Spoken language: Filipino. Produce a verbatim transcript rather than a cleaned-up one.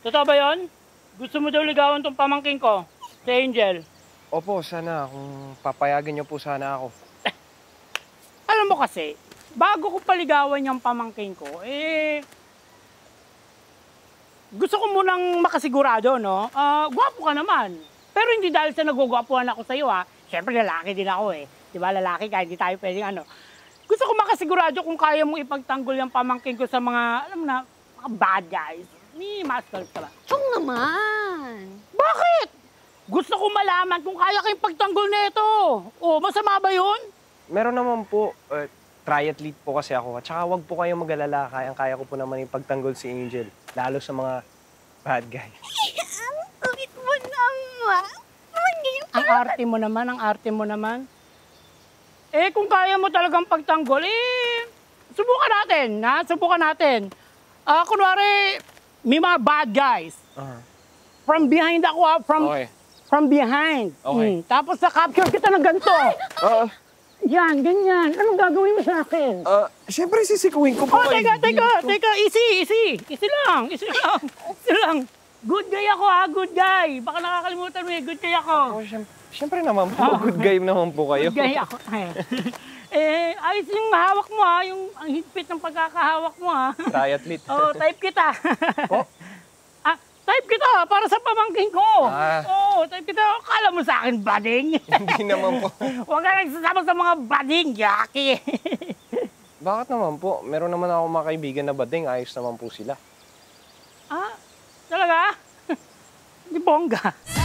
Totoo ba yun? Gusto mo daw ligawan tong pamangking ko, si Angel? Opo, sana. Kung papayagan niyo po sana ako. Alam mo kasi, bago ko paligawan yung pamangking ko, eh... gusto ko munang makasigurado, no? Uh, guwapo ka naman. Pero hindi dahil sa nagugwapuhan ako sa'yo, ha? Siyempre, lalaki din ako, eh. Diba, lalaki ka, hindi tayo pwedeng ano. Gusto ko makasigurado kung kaya mong ipagtanggol yung pamangking ko sa mga, alam na, mga bad guys. Ni master ka ba? Chong naman! Bakit? Gusto ko malaman kung kaya kayong pagtanggol nito. O, masama ba yun? Meron naman po. Uh, triathlete po kasi ako. At saka huwag po kayong mag-alala. Kayang-kaya ko po naman ipagtanggol si Angel. Lalo sa mga bad guys. Ang kulit mo naman. Ang arte mo naman, ang arte mo naman. Eh, kung kaya mo talagang pagtanggol, eh, subukan natin, ha? Subukan natin. Ah, uh, kunwari, may mga bad guys. Uh-huh. From behind ako, ha? From, okay. From behind. Okay. Mm. Tapos na-capture kita ng ganito. Uh-huh. Yan, ganyan. Anong gagawin mo sa akin? Uh, Siyempre, sisikuin ko po. Oh, teka, teka, teka. Easy, easy. Easy lang, easy lang. Easy lang. Good guy ako, ha? Good guy. Baka nakakalimutan mo eh. Good guy ako. Oh, siyempre naman po. Oh. Good guy naman po kayo. Good guy ako. Eh, ayos yung hawak mo, ha? Yung ang higpit ng pagkakahawak mo, ha? Triathlete. Oh, type kita. Oh? Ah, type kita. Para sa pamangkin ko. Ah. Oh. Type kita, akala mo sa akin, bading? Hindi naman po. Huwag ka nagsasama sa mga bading, Jackie. Bakit naman po? Meron naman ako mga kaibigan na bading, ayos naman po sila. Ah, talaga? Di bongga.